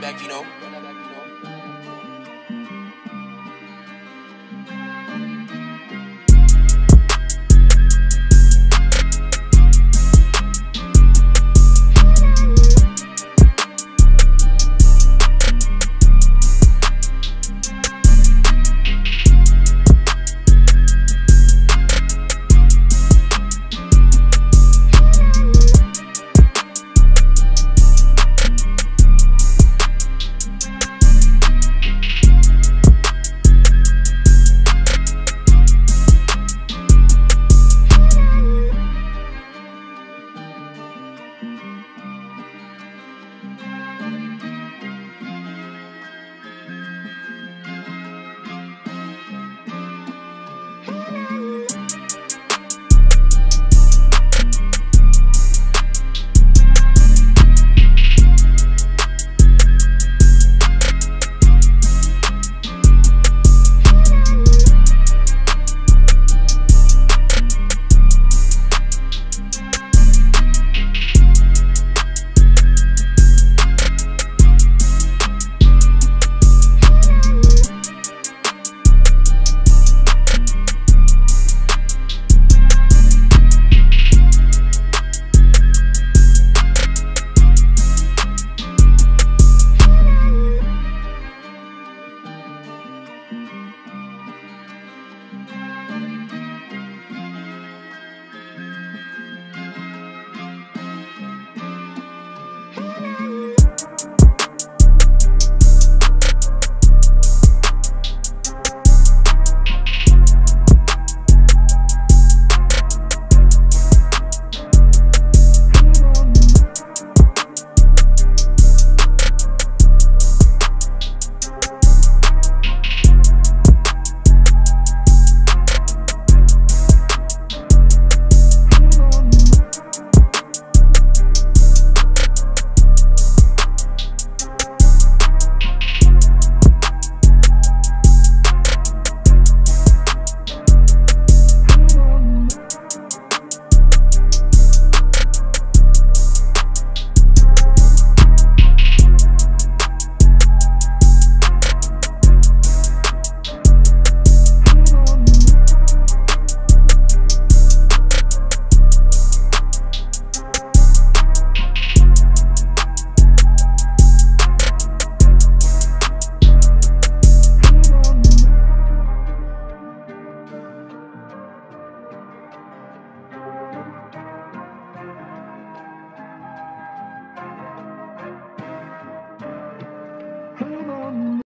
back, Vino.